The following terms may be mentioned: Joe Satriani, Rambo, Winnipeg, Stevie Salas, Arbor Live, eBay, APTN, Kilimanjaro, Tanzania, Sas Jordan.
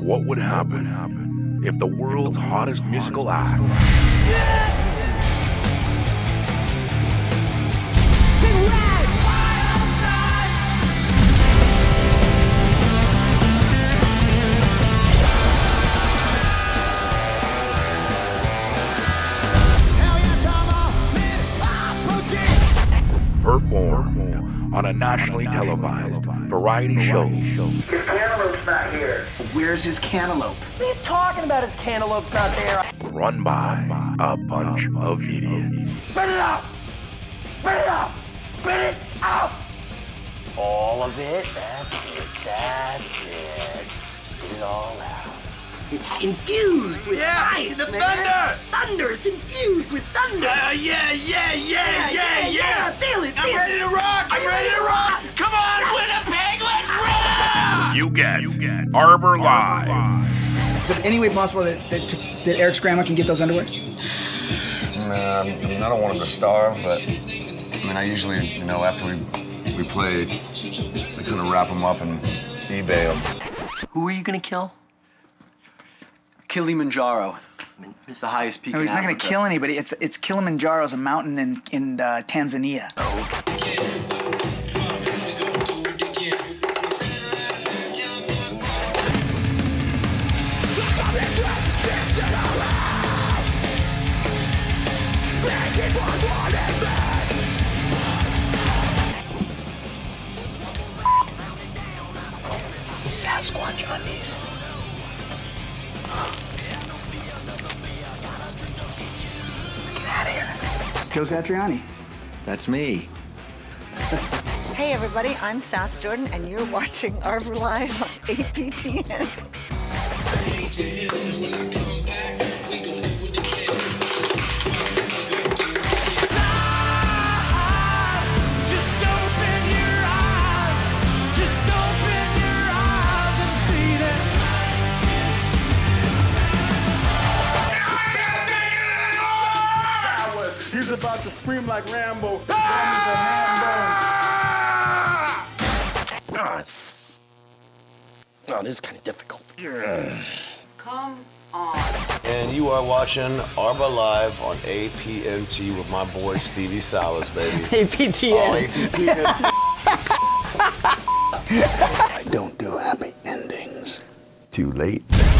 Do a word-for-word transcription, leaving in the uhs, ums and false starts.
What would happen if the world's hottest musical act perform on a nationally televised variety show? His cantaloupe's not here. Where's his cantaloupe? What are you talking about? His cantaloupe's not there. Run by a bunch of idiots. Spit it up! Spit it up! Spit it up! All of it? That's it. That's it. Spit it all out. It's infused with yeah, ice, the thunder! Man. Thunder! It's infused with thunder! Uh, yeah, yeah, yeah, yeah, yeah, yeah, yeah, yeah! Feel it, feel I'm ready to rock! I'm ready to rock! Come on, Winnipeg, let's rock! You get, you get Arbor Live. Live. Is there any way possible that, that, that Eric's grandma can get those underwear? Nah, I mean, I don't want him to starve, but... I mean, I usually, you know, after we, we played, we kind of wrap them up and eBay them. Who are you gonna kill? Kilimanjaro. I mean, it's the highest peak. No, he's in not going to kill anybody. It's it's Kilimanjaro's a mountain in in uh, Tanzania. Oh. The Sasquatch on these. Let's get out of here. Joe Satriani. That's me. Hey everybody, I'm Sas Jordan and you're watching Arbor Live on A P T N. He's about to scream like Rambo. Ah! Ah, oh, this is kind of difficult. Come on. And you are watching Arbor Live on A P N T with my boy Stevie Salas, baby. A P T N. Oh, A P T N. I don't do happy endings. Too late.